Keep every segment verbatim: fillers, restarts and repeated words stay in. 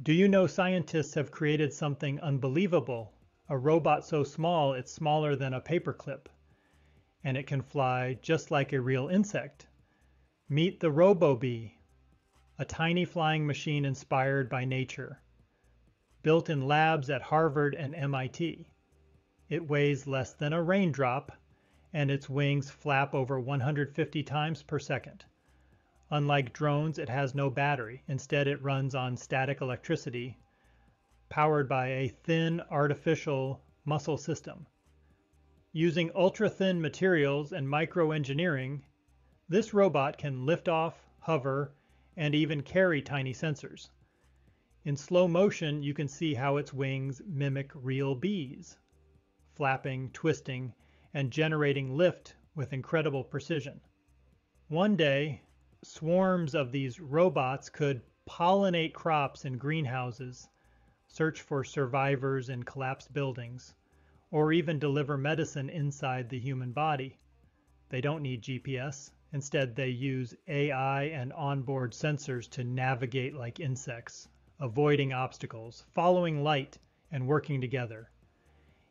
Do you know scientists have created something unbelievable? A robot so small it's smaller than a paperclip, and it can fly just like a real insect. Meet the RoboBee, a tiny flying machine inspired by nature, built in labs at Harvard and M I T. It weighs less than a raindrop, and its wings flap over one hundred fifty times per second. Unlike drones, it has no battery. Instead, it runs on static electricity, powered by a thin artificial muscle system. Using ultra-thin materials and microengineering, this robot can lift off, hover, and even carry tiny sensors. In slow motion, you can see how its wings mimic real bees, flapping, twisting, and generating lift with incredible precision. One day, swarms of these robots could pollinate crops in greenhouses, search for survivors in collapsed buildings, or even deliver medicine inside the human body. They don't need G P S. Instead, they use A I and onboard sensors to navigate like insects, avoiding obstacles, following light, and working together.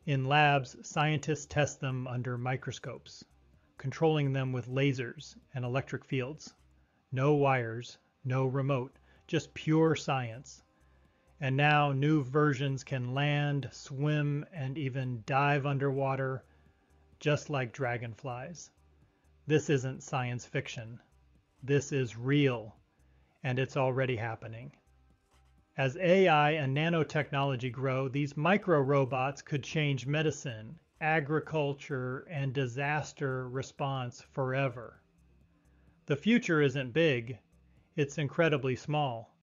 In labs, scientists test them under microscopes, controlling them with lasers and electric fields. No wires, no remote, just pure science. And now new versions can land, swim, and even dive underwater, just like dragonflies. This isn't science fiction. This is real, and it's already happening. As A I and nanotechnology grow, these micro-robots could change medicine, agriculture, and disaster response forever. The future isn't big, it's incredibly small.